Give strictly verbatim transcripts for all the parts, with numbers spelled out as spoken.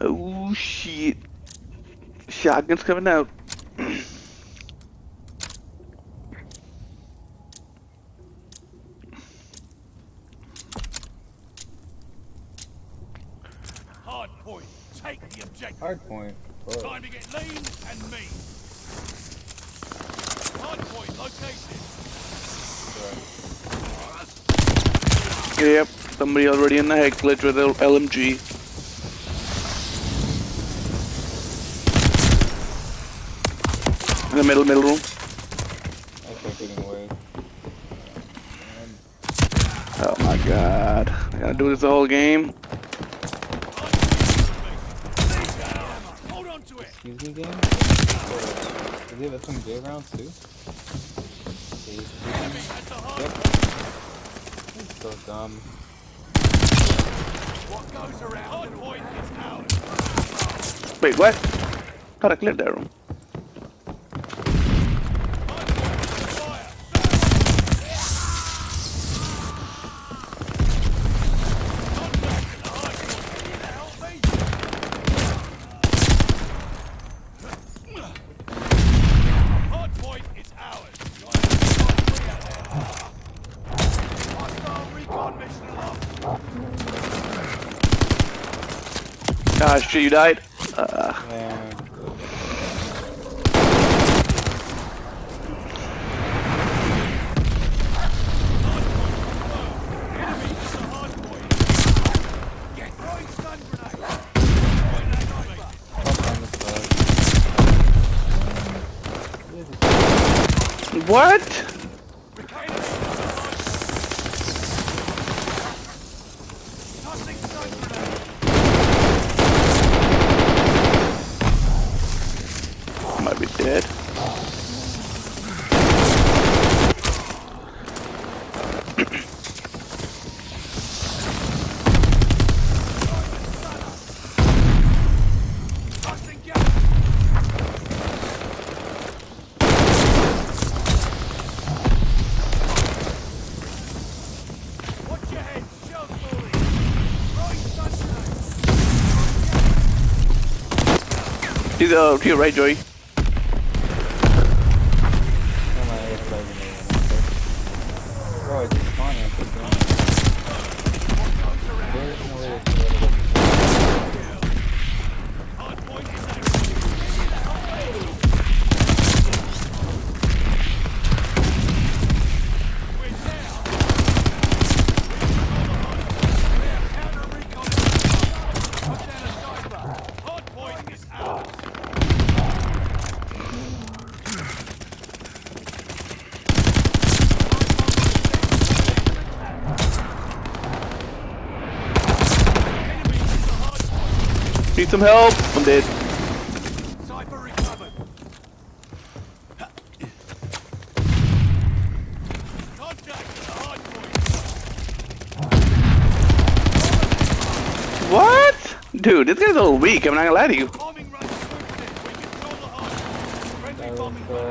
Oh shit. Shotgun's coming out. Hard point. Take the objective. Hard point. Whoa. Time to get lean and mean. Hard point located. Right. Yep, somebody already in the head glitch with L LMG. In the middle, middle room. Oh my god. I gotta do this the whole game. Hold on to it. Excuse me, game? Did they have some gay rounds too? Yep. That's so dumb. What goes around point is out. Wait, what? Thought I cleared that room. Ah, shit, you died. Uh. Yeah. What? Dead. He's uh, to your right, Joey. Need some help? I'm dead. Cypher recovered. Contact the hard point. What? Dude, this guy's a little weak. I'm not gonna lie to you. Bombing rush through. We control the hard point. Friendly bombing run is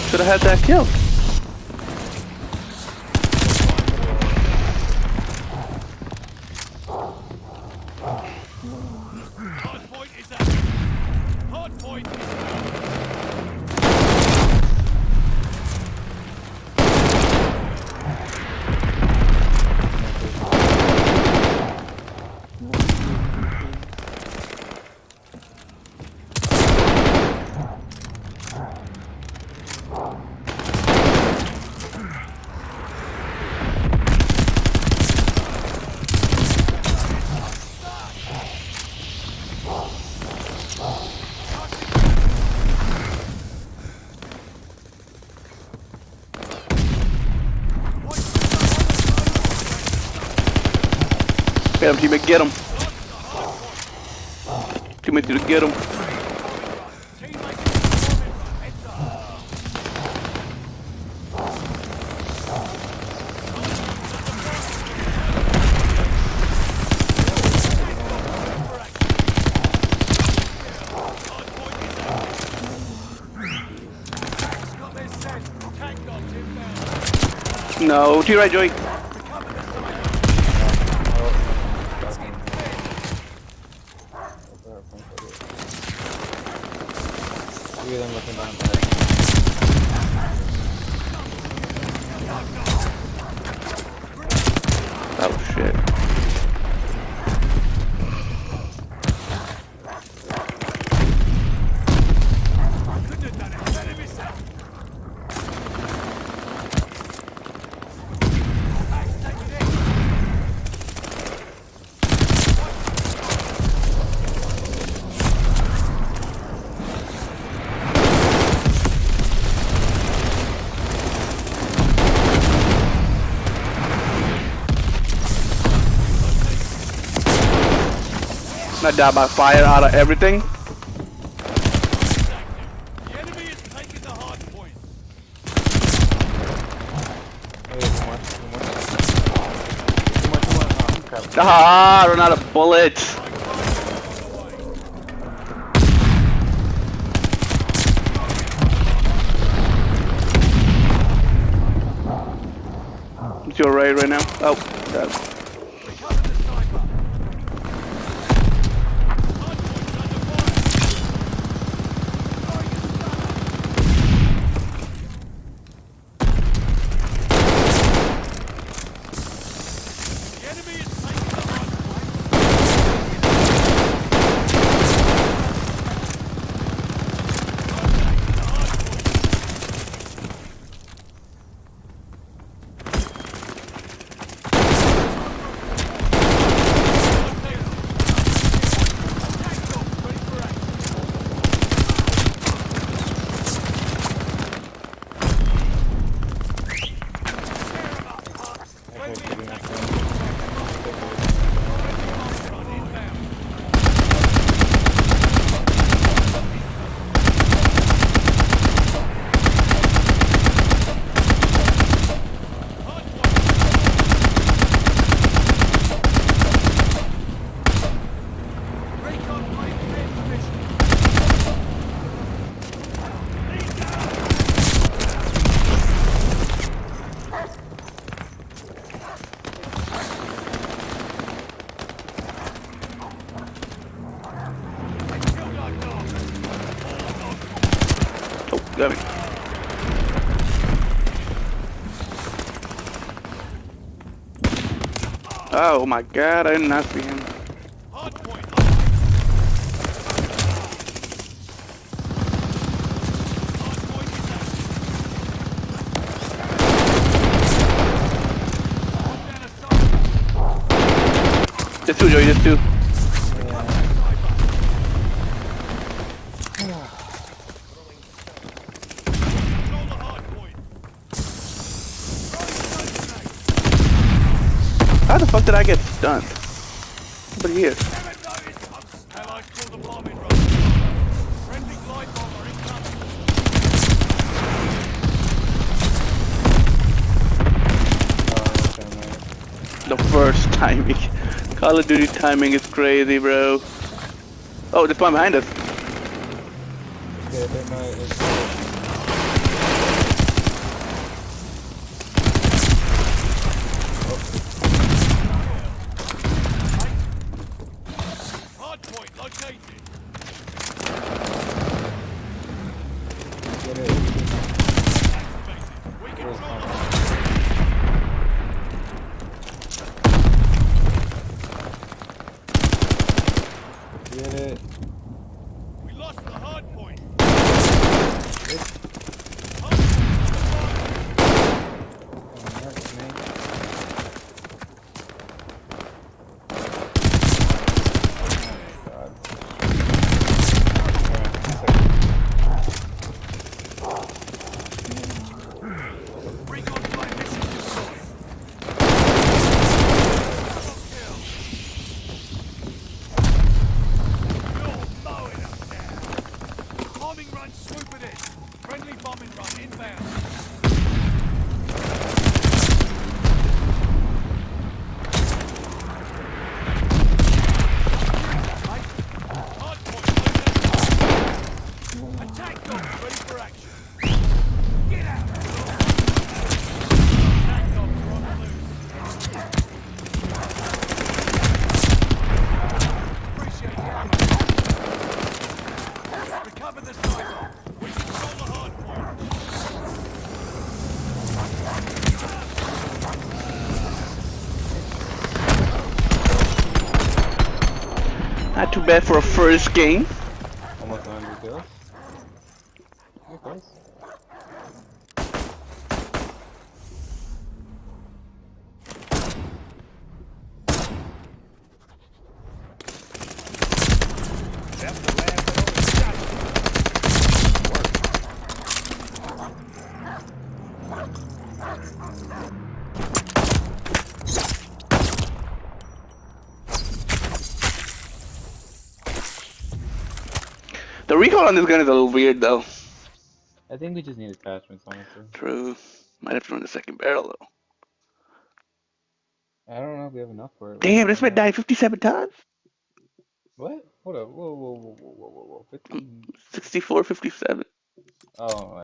down. Should have had that kill. Get him, teammate, get him. Teammate, you to get him. No, to your right, Joey. fucking vampire. Oh shit. I died by fire out of everything. The enemy is taking the hard point. Ah, I run out of bullets. It's your raid right now. Oh, that's. Got me. Oh my god, I did not see him. Just two, Joey, just two. How the fuck did I get stunned? But here. The first timing. Call of Duty timing is crazy, bro. Oh, there's one behind us. Yeah, they might, it's Not too bad for a first game. Almost one hundred kills. You're close. The recoil on this gun is a little weird though. I think we just need attachments, honestly. True. Might have to run the second barrel though. I don't know if we have enough for it. Damn, this might die fifty-seven times? What? Hold up. Whoa, whoa, whoa, whoa, whoa, whoa, whoa. fifteen. sixty-four, fifty-seven. Oh,